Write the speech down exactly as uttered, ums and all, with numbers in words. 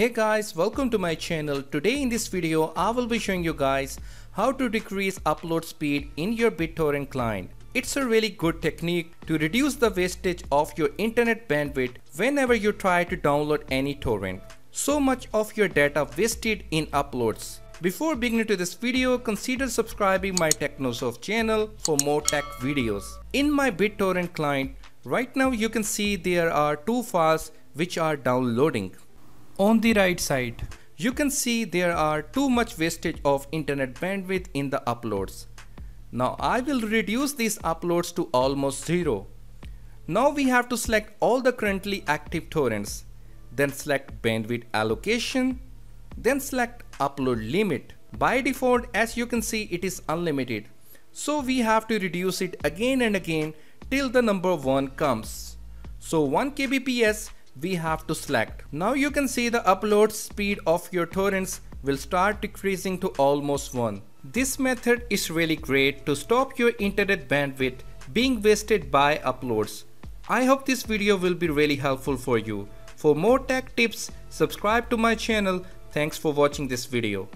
Hey guys, welcome to my channel. Today in this video I will be showing you guys how to decrease upload speed in your BitTorrent client. It's a really good technique to reduce the wastage of your internet bandwidth whenever you try to download any torrent. So much of your data wasted in uploads. Before beginning to this video, consider subscribing my Technosoft channel for more tech videos. In my BitTorrent client, right now you can see there are two files which are downloading. On the right side, you can see there are too much wastage of internet bandwidth in the uploads. Now I will reduce these uploads to almost zero. Now we have to select all the currently active torrents, then select bandwidth allocation, then select upload limit. By default, as you can see, it is unlimited. So we have to reduce it again and again till the number one comes. So one kilobits per second we have to select. Now you can see the upload speed of your torrents will start decreasing to almost one. This method is really great to stop your internet bandwidth being wasted by uploads. I hope this video will be really helpful for you. For more tech tips, subscribe to my channel. Thanks for watching this video.